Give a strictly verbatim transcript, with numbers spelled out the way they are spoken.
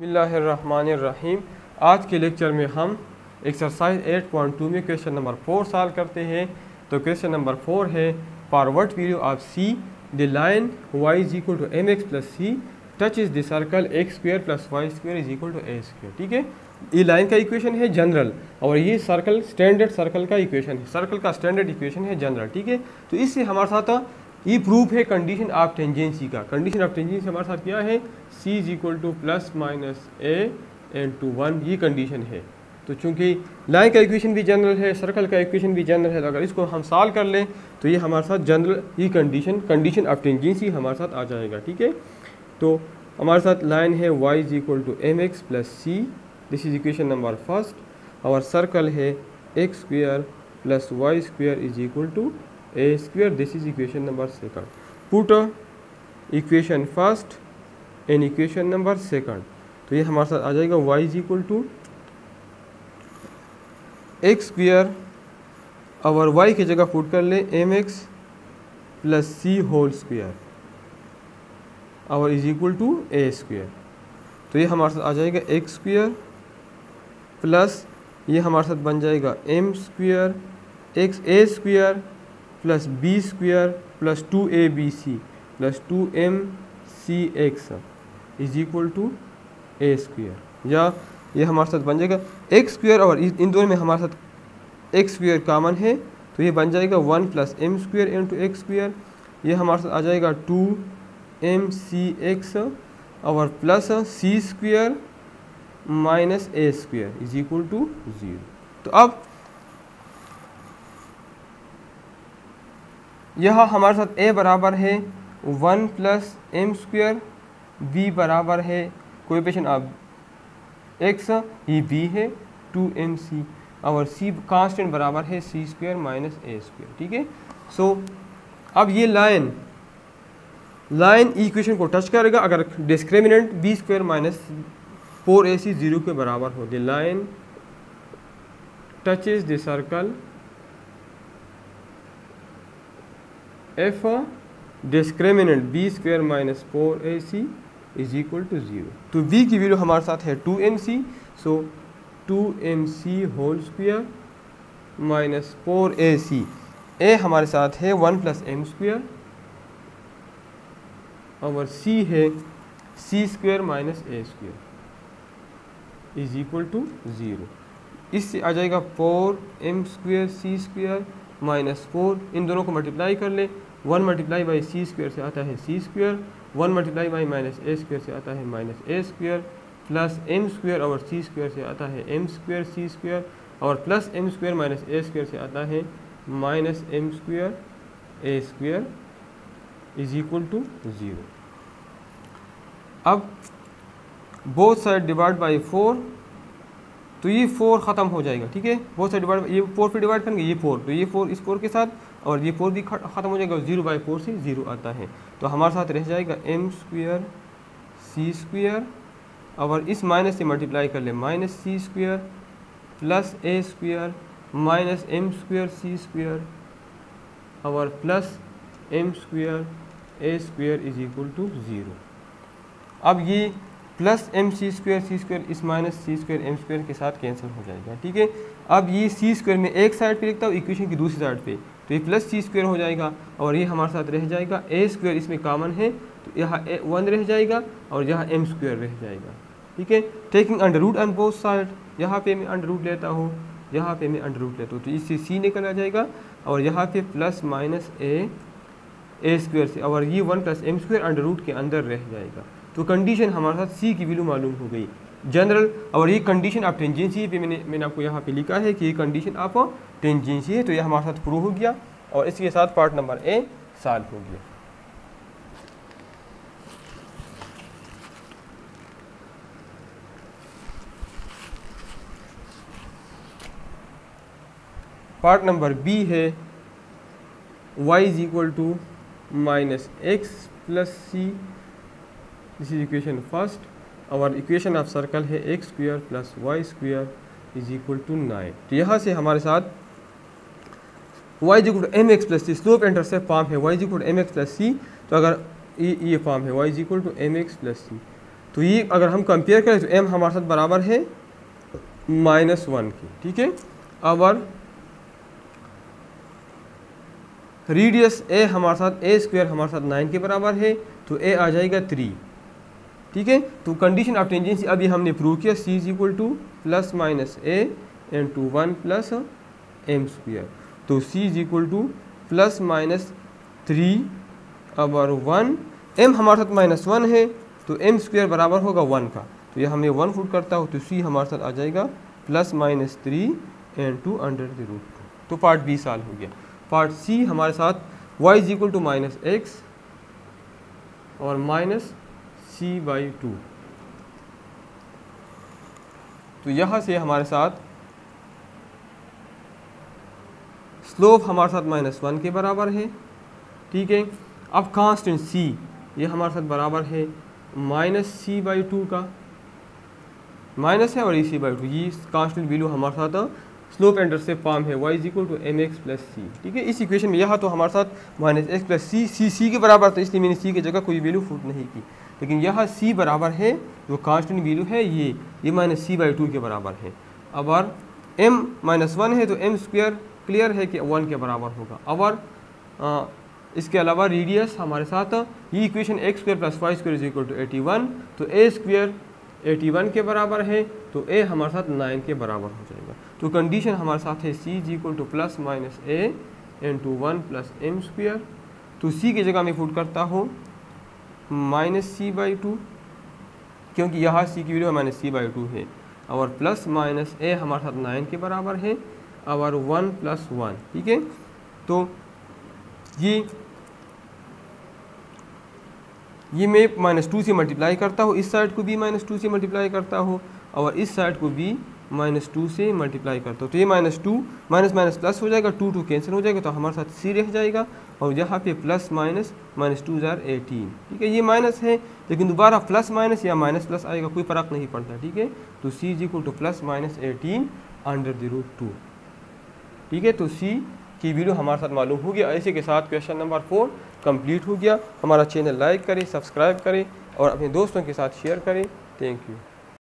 बिस्मिल्लाहिर्रहमानिर्रहीम। आज के लेक्चर में हम एक्सरसाइज आठ पॉइंट दो में क्वेश्चन नंबर फोर सॉल्व करते हैं। तो क्वेश्चन नंबर फोर है, forward video of C the line Y is equal to M x plus C touch is the circle x square plus Y square is equal to A square. ठीक है, ये line का equation है general, और ये circle standard circle का equation है, circle का स्टैंडर्ड इक्वेशन है जनरल। ठीक है, तो इससे हमारे साथ ये प्रूफ है कंडीशन ऑफ टेंजेंसी का। कंडीशन ऑफ टेंजेंसी हमारे साथ क्या है, सी is equal to plus minus a N to one, ये कंडीशन है। तो चूंकि लाइन का इक्वेशन भी जनरल है, सर्कल का इक्वेशन भी जनरल है, तो अगर इसको हम सॉल्व कर लें तो ये हमारे साथ जनरल ये कंडीशन कंडीशन ऑफ टेंजेंसी हमारे साथ आ जाएगा। ठीक है, तो हमारे साथ लाइन है Y is equal to M x plus C, this is equation number first. और सर्कल है x square plus Y square is equal to A square, this is equation number second. Put equation first in equation number second, तो ये हमारे साथ आ जाएगा Y is equal to x square और Y की जगह पुट कर ले एम एक्स प्लस सी होल स्क्वेयर और is equal to A square. तो ये हमारे साथ आ जाएगा एक्स स्क्वेयर प्लस, ये हमारे साथ बन जाएगा M square x A square plus B square plus two a b c plus two m c x is equal to A square, या ये हमारे साथ बन जाएगा एक्स स्क्वेयर और इन दोनों में हमारे साथ एक्स स्क्वेयर कामन है, तो ये बन जाएगा one plus M square into x square. ये हमारे साथ आ जाएगा टू एम सी एक्स और plus C square minus A square is equal to zero. तो अब यहाँ हमारे साथ a बराबर है one plus M square, B बराबर है कोएफिशिएंट ऑफ x, ये b है टू एम सी और c कांस्टेंट बराबर है सी स्क्वेयर माइनस ए स्क्वेयर। ठीक है, सो अब ये लाइन लाइन इक्वेशन को टच करेगा अगर discriminant B square minus four a c zero के बराबर हो। The line touches the circle if discriminant B square minus four a c is equal to zero. तो बी की वैल्यू हमारे साथ है two m c, so two m c whole square minus four a c, a हमारे साथ है one plus M square और सी है सी square minus A square is equal to zero. इससे आ जाएगा फोर एम स्क्वेयर सी स्क्वेयर माइनस फोर, इन दोनों को मल्टीप्लाई कर ले, one multiply by c square से आता है सी square, one multiply by minus A square से आता है माइनस ए स्क्वेयर प्लस एम स्क्वेयर और सी स्क्वेयर से आता है एम स्क्वेयर सी स्क्वेयर और प्लस एम स्क्वेयर माइनस ए स्क्वेयर से आता है minus M square A square is equal to zero. अब both side divide by four, तो ये फोर ख़त्म हो जाएगा। ठीक है, बहुत सारे डिवाइड, ये फोर पे डिवाइड करेंगे, ये फोर, तो ये फोर इस फोर के साथ और ये फोर भी ख़त्म हो जाएगा, जीरो बाई फोर से जीरो आता है। तो हमारे साथ रह जाएगा एम स्क्वेयर सी स्क्वेयर और इस माइनस से मल्टीप्लाई कर ले minus C square plus A square minus M square C square और plus M square A square is equal to zero. अब ये प्लस एम सी स्क्वेयर सी स्क्वेयर इस minus C square M square के साथ cancel हो जाएगा। ठीक है, अब ये सी स्क्वेयर में एक साइड पे लिखता हूँ इक्वेशन की दूसरी साइड पे, तो ये प्लस सी स्क्वेयर हो जाएगा और ये हमारे साथ रह जाएगा ए स्क्वेयर, इसमें कॉमन है तो यहाँ ए वन रह जाएगा और यहाँ एम स्क्वेयर रह जाएगा। ठीक है, taking under root on both side, यहाँ पे मैं अंडर रूट लेता हूँ, यहाँ पे मैं अंडर रूट लेता हूँ, तो इससे सी निकल आ जाएगा और यहाँ पे plus minus A A square से और ये one plus M square under root के अंदर रह जाएगा। तो कंडीशन हमारे साथ सी की वैल्यू मालूम हो गई जनरल, और ये कंडीशन ऑफ टेंजेंसी पे मैंने मैंने आपको यहाँ पे लिखा है कि ये कंडीशन ऑफ टेंजेंसी है। तो ये हमारे साथ प्रूव हो गया और इसके साथ पार्ट नंबर ए सॉल्व हो गया। पार्ट नंबर बी है Y is equal to minus X plus C, this is equation first. और इक्वेशन ऑफ सर्कल है X square plus Y square is equal to nine. तो यहाँ से हमारे साथ Y is equal to M x plus C, slope intercept form है Y is equal to M x plus C, तो अगर ये ये फॉर्म है Y is equal to M x plus C तो ये अगर हम कंपेयर करें तो m हमारे साथ बराबर है माइनस वन की। ठीक है, और रेडियस a हमारे साथ ए स्क्वायर हमारे साथ नाइन के बराबर है, तो a आ जाएगा थ्री। ठीक है, तो कंडीशन ऑफ टेंजेंसी अभी हमने प्रूव किया c is equal to plus minus a into one plus M square. तो c is equal to plus minus three over one, m हमारे साथ माइनस वन है तो एम स्क्वायर बराबर होगा वन का, तो यह हमें वन फुट करता हो तो c हमारे साथ आ जाएगा plus minus three into under the root two. तो पार्ट बी साल हो गया। पार्ट सी हमारे साथ y is equal to minus X और माइनस सी बाई टू। तो यहाँ से हमारे साथ स्लोप हमारे साथ माइनस वन के बराबर है। ठीक है, अब कांस्टेंट c ये हमारे साथ बराबर है माइनस सी बाई टू का, माइनस है और ये सी बाई टू, ये कांस्टेंट वैल्यू हमारे साथ स्लोप एंड से फॉर्म है y is equal to M x plus C. ठीक है, इस इक्वेशन में यहाँ तो हमारे साथ minus X plus C, C C के बराबर था इसलिए मैंने सी की जगह कोई वैल्यू फुट नहीं की, लेकिन यहाँ सी बराबर है जो कांस्टेंट वैल्यू है ये ये माइनस सी बाई टू के बराबर है। अब और m माइनस वन है तो m स्क्वायर क्लियर है कि वन के बराबर होगा। और इसके अलावा रेडियस हमारे साथ ये equation X square plus Y square is equal to eighty one, तो ए स्क्वायर एटी वन के बराबर है तो a हमारे साथ नाइन के बराबर हो जाएगा। तो कंडीशन हमारे साथ है c is equal to plus minus A into one plus M square. तो c की जगह मैं फुट करता हूँ माइनस सी बाई टू, क्योंकि यहाँ c की value minus C by two है, और प्लस माइनस ए हमारे साथ नाइन के बराबर है और वन प्लस वन। ठीक है, तो ये ये मैं माइनस टू से मल्टीप्लाई करता हूँ, इस साइड को भी माइनस टू से मल्टीप्लाई करता हूँ और इस साइड को भी माइनस टू से मल्टीप्लाई करता हूँ। तो ये minus two minus minus plus हो जाएगा, टू टू कैंसिल हो जाएगा तो हमारे साथ सी रह जाएगा, और यहाँ पे प्लस माइनस माइनस टू हज़ार एटीन। ठीक है, ये माइनस है लेकिन दोबारा प्लस माइनस या माइनस प्लस आएगा, कोई फ़र्क नहीं पड़ता। ठीक है, तो C is equal to plus minus eighteen under the root two. ठीक है, तो सी की वीडियो हमारे साथ मालूम हो गया। ऐसे के साथ क्वेश्चन नंबर फोर कंप्लीट हो गया। हमारा चैनल लाइक करें, सब्सक्राइब करें और अपने दोस्तों के साथ शेयर करें। Thank you.